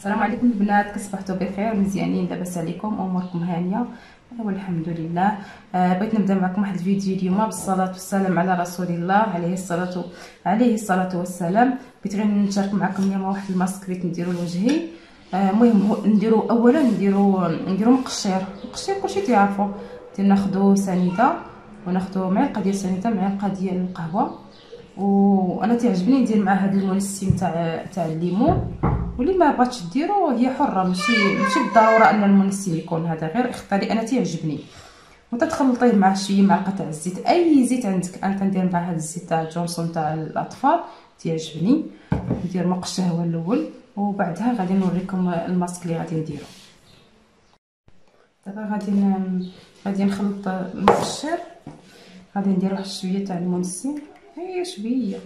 السلام عليكم البنات، كصبحتوا بخير، مزيانين؟ لاباس عليكم؟ اموركم هانيه؟ والحمد لله. بغيت نبدا معكم واحد الفيديو اليوم بالصلاه والسلام على رسول الله عليه الصلاه والسلام. بغيت غير نشارك معكم اليوم واحد الماسك بغيت نديرو لوجهي. المهم نديرو اولا نديرو مقشير، كلشي تعرفوا. ناخذوا سنيده وناخذوا معلقه ديال سنيده، معلقه ديال القهوه، وانا تعجبني ندير مع هذا المنسم تاع الليمون. واللي ما بغاتش ديرو هي حره، ماشي بالضروره ان المنسم يكون هذا، غير اختاري، انا تعجبني. وتتخلطيه مع شويه معلقه تاع الزيت، اي زيت عندك. انا كندير مع هذا الزيت تاع جونسون تاع الاطفال، تعجبني. ندير مقشه هو الاول وبعدها غادي نوريكم الماسك اللي غادي نديرو. دابا غادي نخلط المقشر، غادي ندير واحد شويه تاع المنسم، هي شويه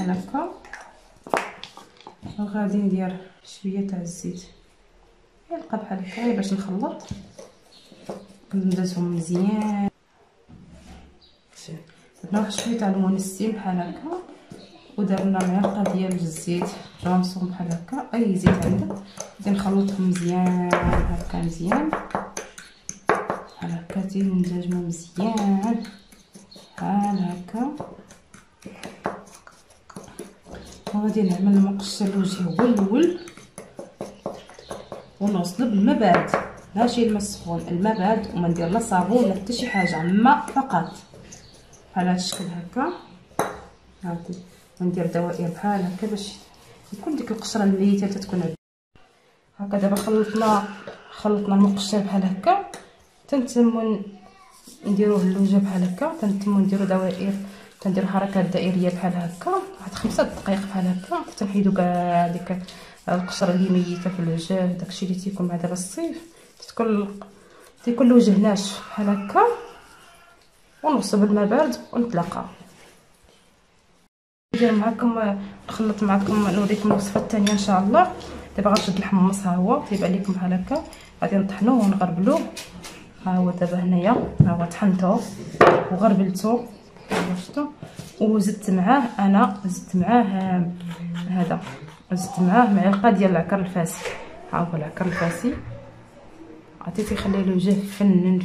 على هكا، وغادي ندير شويه تاع الزيت، يلقى بحال هكا باش نخلط. ندوزهم مزيان، درنا واحد شويه تاع المنسم بحال هكا، ودرنا معلقه ديال الزيت جونسون بحال هكا، اي زيت عندك. غادي نخلطهم مزيان هكا، مزيان بحال هكا، تندمجو مزيان بحال هكا. وغادي نعمل المقشر الوجهي هو الاول ونصلب الماء بارد، ماشي الماء السخون، الماء بارد، وما ندير لا صابون لا حتى شي حاجه، ماء فقط بحال هذا الشكل هكا. هاكي ندير دوائر بحال هكا باش تكون ديك القشره الميته تتكون هكا. دابا خلطنا المقشر بحال هكا، تنتموا نديروه اللوجه بحال هكا، تنتموا نديرو دوائر، تنديرو حركات دائريه بحال هكا واحد 5 دقائق بحال هكا، حتى نحيدو كاع ديك القشره اللي ميته في الوجه. داكشي اللي تيكون مع دابا الصيف، تيكون الوجه ناشف بحال هكا. ونصب الماء بارد ونتلاقاو. ندير معكم، نخلط معكم، نوريكم الوصفه الثانيه ان شاء الله. دابا غنشد الحمص، ها هو تيبان لكم بحال هكا، غادي نطحنوه ونغربلوه. ها هو دابا هنايا، ها هو طحنته وغربلته، شفتوا. وزدت معاه هذا، زدت معاه معلقه ديال العكر الفاسي. ها هو العكر الفاسي، عطيتي تيخلي الوجه فنن،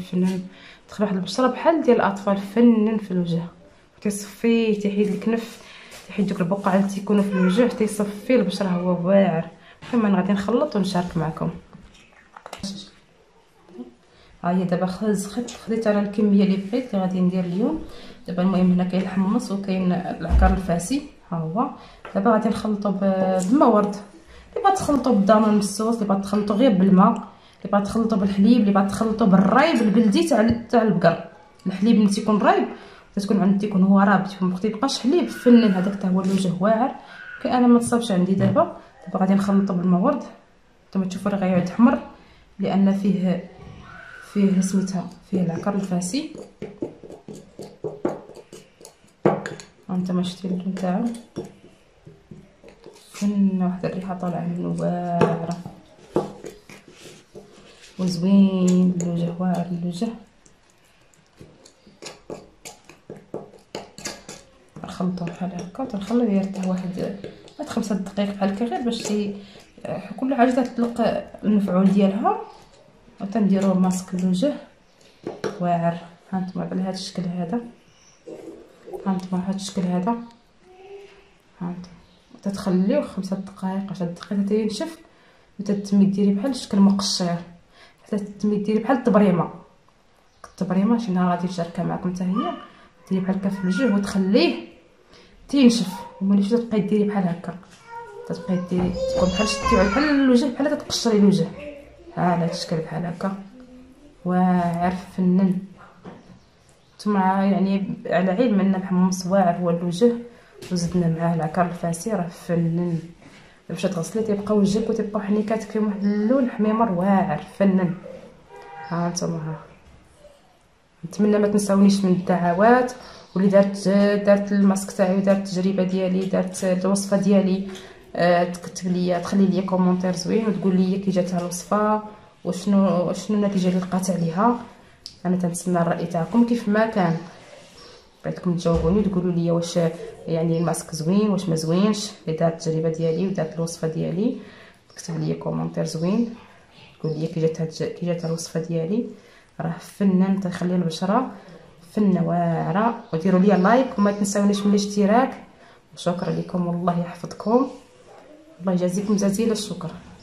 تدخل واحد البشره بحال ديال الاطفال، فنن في الوجه. تيصفيه، تيحيد الكنف، تيحيد دوك البقع اللي تيكونوا في الوجه، تيصفي البشره، هو واعر. كما غادي نخلط ونشارك معكم. ها هي دابا خديت على الكميه اللي بغيت اللي غادي ندير اليوم. دابا المهم هنا كاين الحمص وكاين العكر الفاسي، ها هو. دابا غادي نخلطو بالماء ورد، اللي بغات تخلطو بالدانون مسوس، اللي بغات تخلطو غير بالماء، اللي بغات تخلطو بالحليب، اللي بغات تخلطو بالرايب البلدي تاع البقر. الحليب ملي تيكون رايب تتكون عندك، تيكون هو رابط، ما تيبقاش حليب فنن، هذاك حتى هو الوجه واعر. انا ما تصابش عندي. دابا غادي نخلطو بالماء ورد، نتوما تشوفوا راه غيعود احمر، لان فيه سميتها، فيه العكر الفاسي. هانتوما شفتي اللون تاعو، فن واحد الريحه طالعه منو واعره وزوين، الوجه واعر الوجه. نخلطو بحال هكا، تنخليه يرتاح واحد 5 دقائق بحال هكا، غير باش كل حاجه تطلق المفعول ديالها. وتنديرو ماسك الوجه واعر. هانتوما على هذا الشكل هذا، هانتوما هذا الشكل هذا، هانتوما تتخليوه 5 دقائق 10 دقائق حتى ينشف، وتتمي ديري بحال شكل مقشر، حتى تتمي ديري بحال التبريمه. شي نهار غادي نشاركها معكم حتى هي، ديري بحال هكا في الوجه وتخليه تينشف. وملي تبقاي ديري بحال هكا، تبقاي ديري، تكون بحال شتيو بحال الوجه، بحال تقشري الوجه على هاد الشكل بحال هكا، واعر فنن. نتوما يعني على علم ان الحمص واعر هو الوجه، وزدنا معاه العكر الفاسي، راه فنن. باش تغسلي تيبقى وجهك وتبقى حنيكاتك فيهم واحد اللون حميمر واعر فنن. ها نتوما، ها نتمنى ما تنساونيش من الدعوات. واللي دارت الماسك تاعي، ودارت التجربه ديالي، دارت الوصفه ديالي، تكتب ليا، تخلي ليا كومونتير زوين وتقول ليا كي جاتها الوصفه، وشنو النتيجه اللي لقات عليها. انا تنتسنى الراي تاعكم كيف ما كان. بغيتكم تجاوبوني وتقولوا ليا واش يعني الماسك زوين واش ما زوينش، اللي دارت التجربه ديالي ودارت الوصفه ديالي. كتب لي كومونتير زوين قول لي كي جات الوصفه ديالي. راه فنان، تخلي البشره فنه واعره. وديروا لي لايك وما تنساونيش من الاشتراك، وشكرا لكم والله يحفظكم. الله يجازيكم جزيل الشكر.